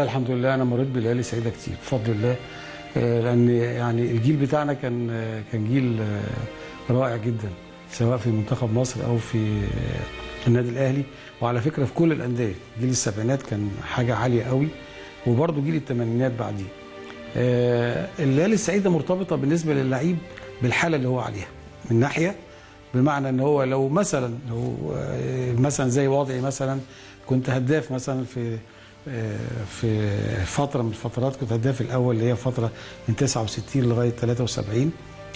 والله الحمد لله انا مريت بليالي سعيده كتير بفضل الله، لان يعني الجيل بتاعنا كان جيل رائع جدا، سواء في منتخب مصر او في النادي الاهلي، وعلى فكره في كل الانديه. جيل السبعينات كان حاجه عاليه قوي، وبرضه جيل الثمانينات بعديه. الليالي السعيده مرتبطه بالنسبه للعيب بالحاله اللي هو عليها، من ناحيه بمعنى ان هو لو مثلا زي وضعي مثلا، كنت هداف مثلا في فتره من الفترات، كنت هداف الاول اللي هي فتره من 69 لغايه 73،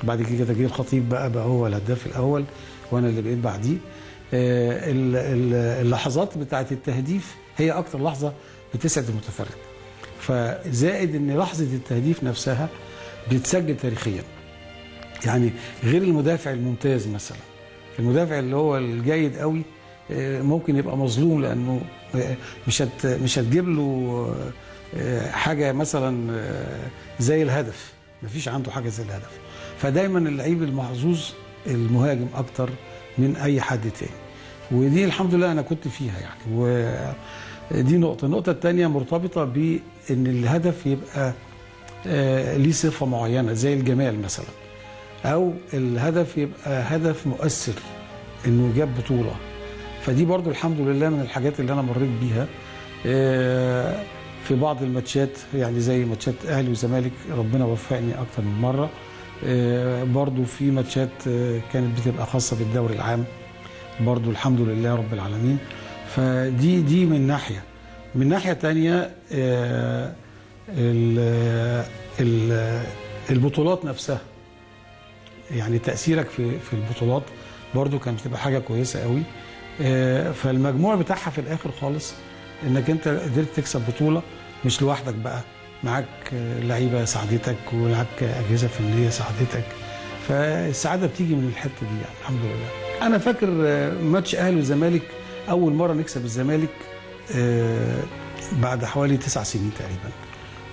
بعد كده جه الخطيب بقى هو الهداف الاول وانا اللي بقيت بعديه. اللحظات بتاعه التهديف هي اكتر لحظه بتسعد المتفرج، فزائد ان لحظه التهديف نفسها بتتسجل تاريخيا. يعني غير المدافع الممتاز مثلا، المدافع اللي هو الجيد قوي ممكن يبقى مظلوم، لانه مش هتجيب له حاجه مثلا زي الهدف، مفيش عنده حاجه زي الهدف. فدايما اللعيب المحظوظ المهاجم اكتر من اي حد تاني، ودي الحمد لله انا كنت فيها يعني. ودي نقطه. النقطه الثانيه مرتبطه بان الهدف يبقى ليه صفه معينه زي الجمال مثلا، او الهدف يبقى هدف مؤثر انه جاب بطوله. فدي برضو الحمد لله من الحاجات اللي انا مريت بيها في بعض الماتشات، يعني زي ماتشات اهلي وزمالك ربنا وفقني اكتر من مره، برضو في ماتشات كانت بتبقى خاصه بالدوري العام برضو الحمد لله رب العالمين. فدي من ناحيه. من ناحيه تانية البطولات نفسها، يعني تاثيرك في البطولات برضو كانت بتبقى حاجه كويسه قوي. فالمجموع بتاعها في الاخر خالص انك انت قدرت تكسب بطوله، مش لوحدك بقى، معاك لعيبه ساعدتك ومعاك اجهزه فنيه ساعدتك، فالسعاده بتيجي من الحته دي يعني الحمد لله. انا فاكر ماتش اهلي وزمالك اول مره نكسب الزمالك بعد حوالي 9 سنين تقريبا،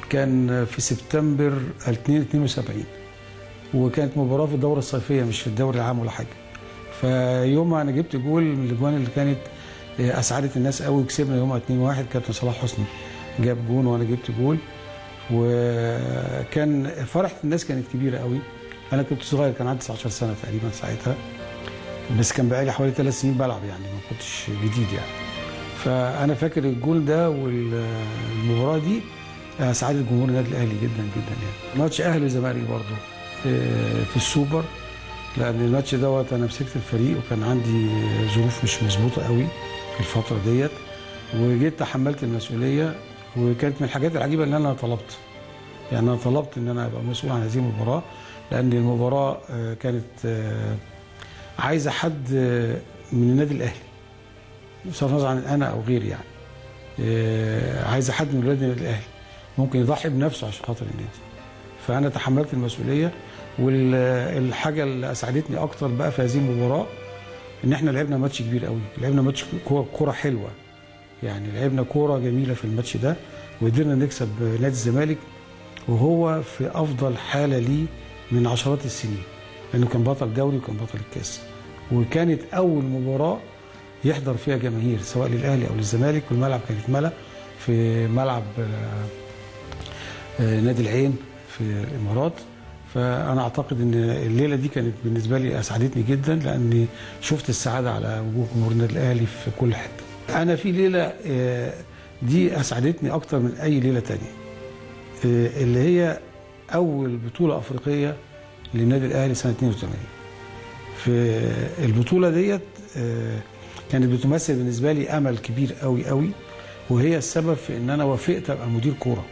كان في سبتمبر 72، وكانت مباراه في الدوره الصيفيه مش في الدوري العام ولا حاجه. فيومها انا جبت جول من الاجوان اللي كانت اسعدت الناس قوي، وكسبنا يومها 2-1. كابتن صلاح حسني جاب جول وانا جبت جول، وكان فرحه الناس كانت كبيره قوي. انا كنت صغير، كان عندي 19 سنه تقريبا ساعتها، بس كان بقالي حوالي 3 سنين بلعب، يعني ما كنتش جديد يعني. فانا فاكر الجول ده والمباراه دي اسعدت جمهور النادي الاهلي جدا جدا يعني. ماتش اهلي وزمالك برضه في السوبر، لأن الماتش دوت أنا مسكت الفريق، وكان عندي ظروف مش مظبوطة قوي في الفترة ديت، وجيت تحملت المسؤولية. وكانت من الحاجات العجيبة إن أنا طلبت، يعني أنا طلبت إن أنا أبقى مسؤول عن هذه المباراة، لأن المباراة كانت عايزة حد من النادي الأهلي، بصرف النظر عن أنا أو غيري يعني، عايزة حد من ولاد النادي الأهلي ممكن يضحي بنفسه عشان خاطر النادي. فأنا تحملت المسؤولية. والحاجه اللي اسعدتني اكتر بقى في هذه المباراه ان احنا لعبنا ماتش كبير قوي، لعبنا ماتش كوره حلوه يعني، لعبنا كوره جميله في الماتش ده، وقدرنا نكسب نادي الزمالك وهو في افضل حاله ليه من عشرات السنين، لانه كان بطل دوري وكان بطل الكاس، وكانت اول مباراه يحضر فيها جماهير سواء للاهلي او للزمالك، والملعب كان اتملى في ملعب نادي العين في الامارات. فأنا أعتقد إن الليلة دي كانت بالنسبة لي أسعدتني جدا، لأني شفت السعادة على وجوه جمهور النادي الأهلي في كل حتة. أنا في ليلة دي أسعدتني أكتر من أي ليلة تانية، اللي هي أول بطولة أفريقية للنادي الأهلي سنة 82. في البطولة ديت كانت بتمثل بالنسبة لي أمل كبير قوي قوي، وهي السبب في إن أنا وافقت أبقى مدير كورة.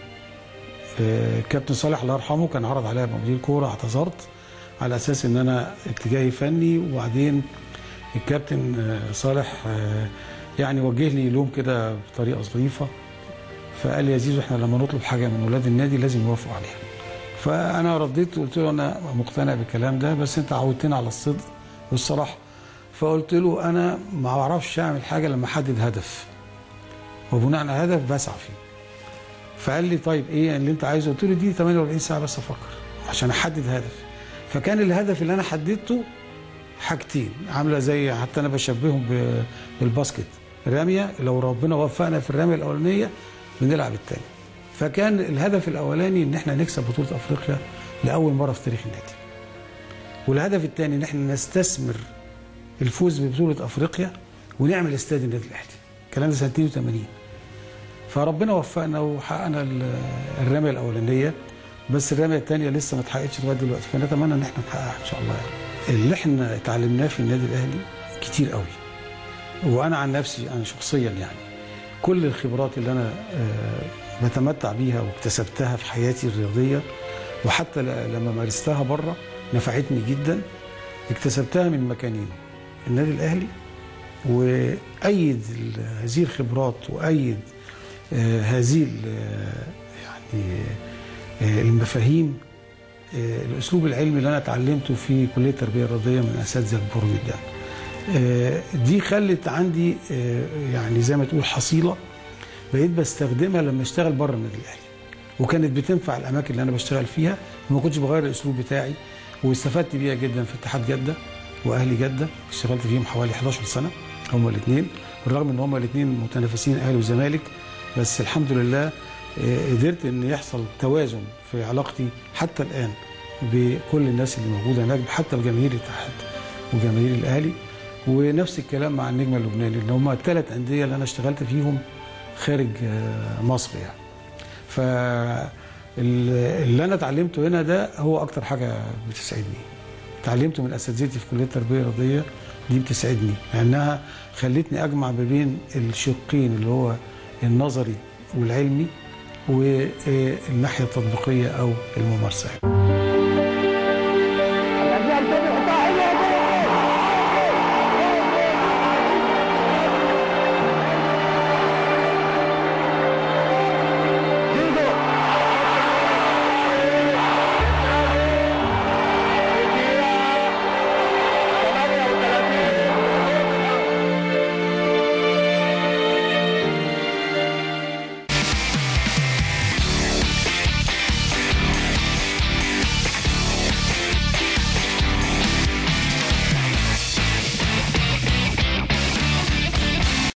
كابتن صالح الله يرحمه كان عرض عليا ابقى مدير كوره، اعتذرت على اساس ان انا اتجاهي فني، وبعدين الكابتن صالح يعني وجه لي لوم كده بطريقه ظريفه، فقال لي يا زيزو احنا لما نطلب حاجه من ولاد النادي لازم يوافقوا عليها. فانا رديت وقلت له انا مقتنع بالكلام ده، بس انت عودتني على الصدق والصراحه. فقلت له انا ما اعرفش اعمل حاجه لما احدد هدف، وبناء على هدف بسعى فيه. فقال لي طيب ايه اللي انت عايزه؟ قلت له دي 48 ساعه بس افكر عشان احدد هدف. فكان الهدف اللي انا حددته حاجتين، عامله زي حتى انا بشبههم بالباسكت، رميه لو ربنا وفقنا في الرميه الاولانيه بنلعب الثانيه، فكان الهدف الاولاني ان احنا نكسب بطوله افريقيا لاول مره في تاريخ النادي. والهدف الثاني ان احنا نستثمر الفوز ببطوله افريقيا ونعمل استاد النادي الاهلي. الكلام ده سنه 82. فربنا وفقنا وحققنا الرميه الاولانيه، بس الرميه الثانيه لسه ما اتحققتش لغايه دلوقتي، فنتمنى ان احنا نحققها ان شاء الله. يعني اللي احنا اتعلمناه في النادي الاهلي كتير قوي. وانا عن نفسي انا شخصيا يعني كل الخبرات اللي انا بتمتع بيها واكتسبتها في حياتي الرياضيه وحتى لما مارستها بره نفعتني جدا. اكتسبتها من مكانين، النادي الاهلي، وايد هذه الخبرات وايد هذه يعني المفاهيم الاسلوب العلمي اللي انا اتعلمته في كليه التربيه الرياضيه من اساتذه البورميد ده. دي خلت عندي يعني زي ما تقول حصيله بقيت بستخدمها لما اشتغل بره النادي الاهلي، وكانت بتنفع الاماكن اللي انا بشتغل فيها وما كنتش بغير الاسلوب بتاعي، واستفدت بيها جدا في اتحاد جده واهلي جده، اشتغلت فيهم حوالي 11 سنه هما الاثنين، بالرغم ان هما الاثنين متنافسين اهلي وزمالك، بس الحمد لله قدرت ان يحصل توازن في علاقتي حتى الان بكل الناس اللي موجوده هناك، حتى الجماهير الاتحاد وجماهير الاهلي. ونفس الكلام مع النجم اللبناني اللي هم الثلاث انديه اللي انا اشتغلت فيهم خارج مصر يعني. فاللي انا اتعلمته هنا ده هو اكتر حاجه بتسعدني. اتعلمته من اساتذتي في كليه التربيه الرياضيه، دي بتسعدني لانها خلتني اجمع ما بين الشقين اللي هو النظري والعلمي والناحيه التطبيقيه او الممارسه.